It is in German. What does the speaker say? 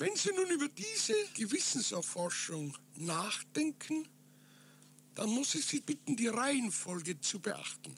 Wenn Sie nun über diese Gewissenserforschung nachdenken, dann muss ich Sie bitten, die Reihenfolge zu beachten.